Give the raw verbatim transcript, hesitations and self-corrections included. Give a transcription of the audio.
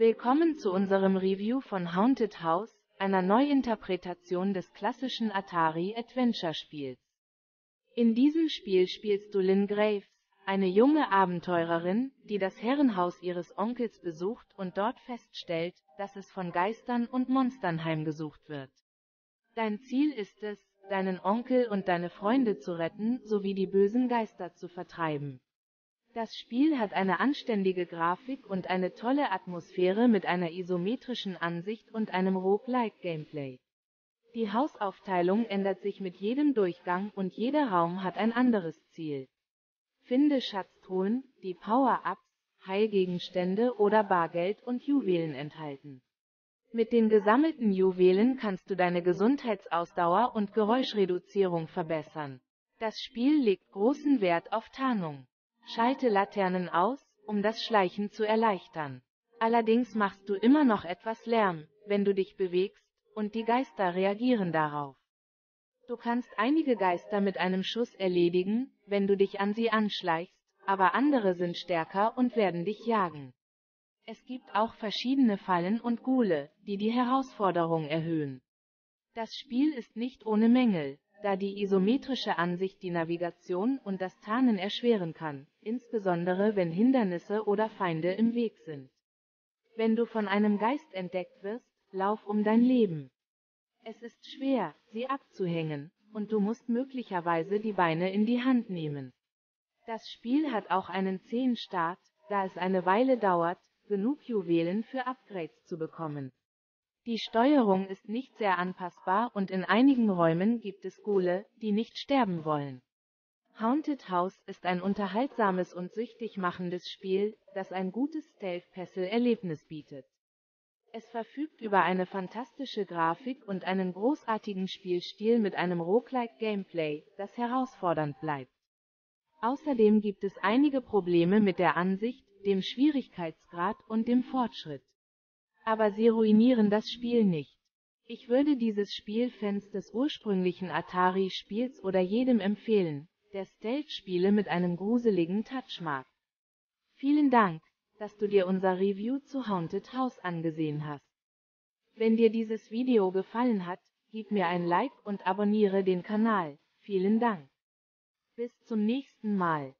Willkommen zu unserem Review von Haunted House, einer Neuinterpretation des klassischen Atari-Adventure-Spiels. In diesem Spiel spielst du Lynn Graves, eine junge Abenteurerin, die das Herrenhaus ihres Onkels besucht und dort feststellt, dass es von Geistern und Monstern heimgesucht wird. Dein Ziel ist es, deinen Onkel und deine Freunde zu retten, sowie die bösen Geister zu vertreiben. Das Spiel hat eine anständige Grafik und eine tolle Atmosphäre mit einer isometrischen Ansicht und einem Roguelike-Gameplay. Die Hausaufteilung ändert sich mit jedem Durchgang und jeder Raum hat ein anderes Ziel. Finde Schatztruhen, die Power-Ups, Heilgegenstände oder Bargeld und Juwelen enthalten. Mit den gesammelten Juwelen kannst du deine Gesundheitsausdauer und Geräuschreduzierung verbessern. Das Spiel legt großen Wert auf Tarnung. Schalte Laternen aus, um das Schleichen zu erleichtern. Allerdings machst du immer noch etwas Lärm, wenn du dich bewegst, und die Geister reagieren darauf. Du kannst einige Geister mit einem Schuss erledigen, wenn du dich an sie anschleichst, aber andere sind stärker und werden dich jagen. Es gibt auch verschiedene Fallen und Ghule, die die Herausforderung erhöhen. Das Spiel ist nicht ohne Mängel, da die isometrische Ansicht die Navigation und das Tarnen erschweren kann, insbesondere wenn Hindernisse oder Feinde im Weg sind. Wenn du von einem Geist entdeckt wirst, lauf um dein Leben. Es ist schwer, sie abzuhängen, und du musst möglicherweise die Beine in die Hand nehmen. Das Spiel hat auch einen zähen Start, da es eine Weile dauert, genug Juwelen für Upgrades zu bekommen. Die Steuerung ist nicht sehr anpassbar und in einigen Räumen gibt es Ghule, die nicht sterben wollen. Haunted House ist ein unterhaltsames und süchtig machendes Spiel, das ein gutes Stealth-Puzzle-Erlebnis bietet. Es verfügt über eine fantastische Grafik und einen großartigen Spielstil mit einem Roguelike-Gameplay, das herausfordernd bleibt. Außerdem gibt es einige Probleme mit der Ansicht, dem Schwierigkeitsgrad und dem Fortschritt. Aber sie ruinieren das Spiel nicht. Ich würde dieses Spiel Fans des ursprünglichen Atari-Spiels oder jedem empfehlen, der Stealth-Spiele mit einem gruseligen Touch mag. Vielen Dank, dass du dir unser Review zu Haunted House angesehen hast. Wenn dir dieses Video gefallen hat, gib mir ein Like und abonniere den Kanal. Vielen Dank. Bis zum nächsten Mal.